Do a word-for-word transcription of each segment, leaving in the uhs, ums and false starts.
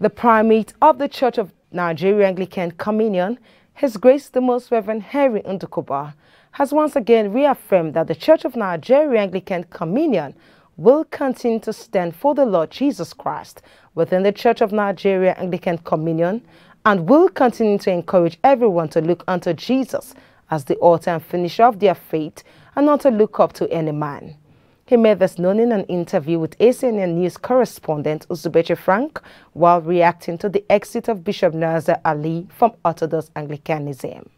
The primate of the Church of Nigeria Anglican Communion, His Grace the Most Reverend Henry Ndukuba, has once again reaffirmed that the Church of Nigeria Anglican Communion will continue to stand for the Lord Jesus Christ within the Church of Nigeria Anglican Communion, and will continue to encourage everyone to look unto Jesus as the author and finisher of their faith, and not to look up to any man. He made this known in an interview with A C N N News correspondent Uzubeche Frank while reacting to the exit of Bishop Nazir Ali from Orthodox Anglicanism.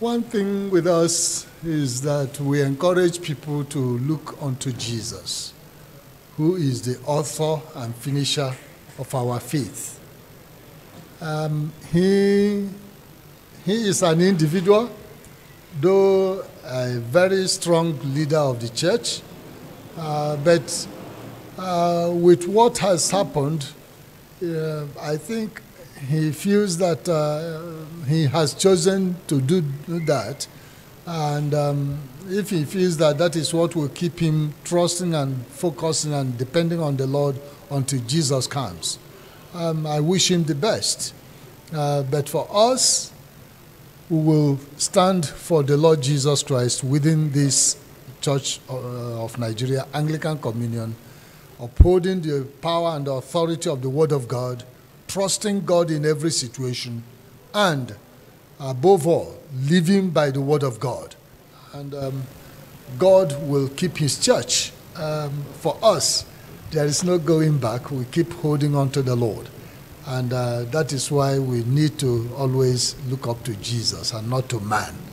One thing with us is that we encourage people to look unto Jesus, who is the author and finisher of our faith. Um, he, he is an individual, though a very strong leader of the church, uh, but uh, with what has happened, uh, I think he feels that uh, he has chosen to do that, and um, if he feels that that is what will keep him trusting and focusing and depending on the Lord until Jesus comes, um, I wish him the best. Uh, but for us, we will stand for the Lord Jesus Christ within this Church of Nigeria Anglican Communion, upholding the power and authority of the Word of God, trusting God in every situation, and above all, living by the Word of God. And um, God will keep His church. Um, for us, there is no going back. We keep holding on to the Lord. And uh, that is why we need to always look up to Jesus and not to man.